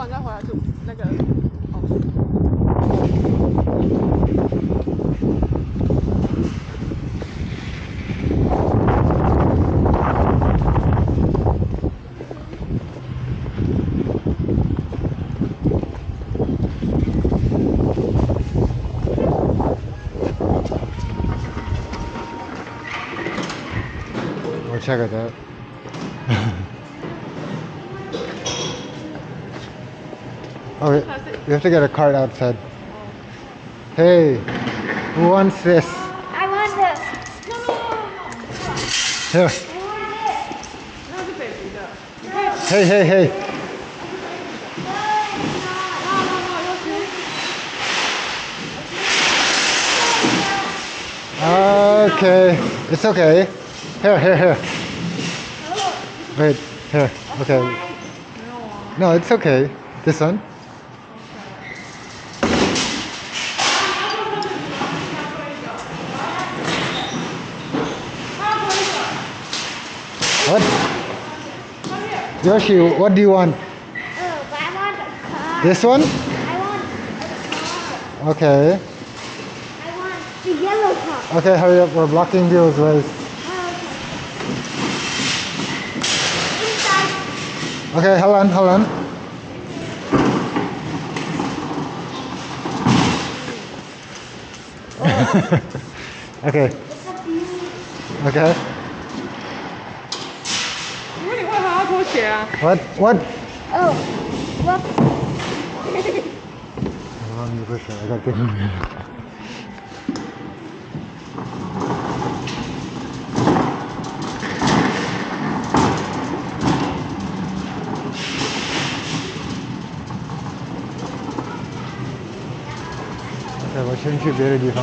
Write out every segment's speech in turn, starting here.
完再回来煮那个。Oh, check it out. Oh, you have to get a cart outside. Oh. Hey, who wants this? I want this. No. Here. No. Hey, hey, hey. Okay, it's okay. Here, here, here. Wait, here. Okay. No, it's okay. This one. What? Yoshi, what do you want? Oh, but I want a car. This one? I want a car. Okay. I want the yellow car. Okay, hurry up. We're blocking Bill's ways. Oh, okay. Okay, hold on, hold on. Oh. Okay. Okay. What? Oh, what? I got to Okay, 我先去别的地方。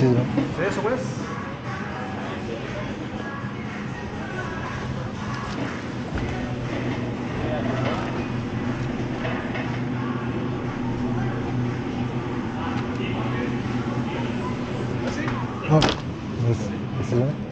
Sí, ¿no? Sí, eso pues. ¿Así? No, ¿así?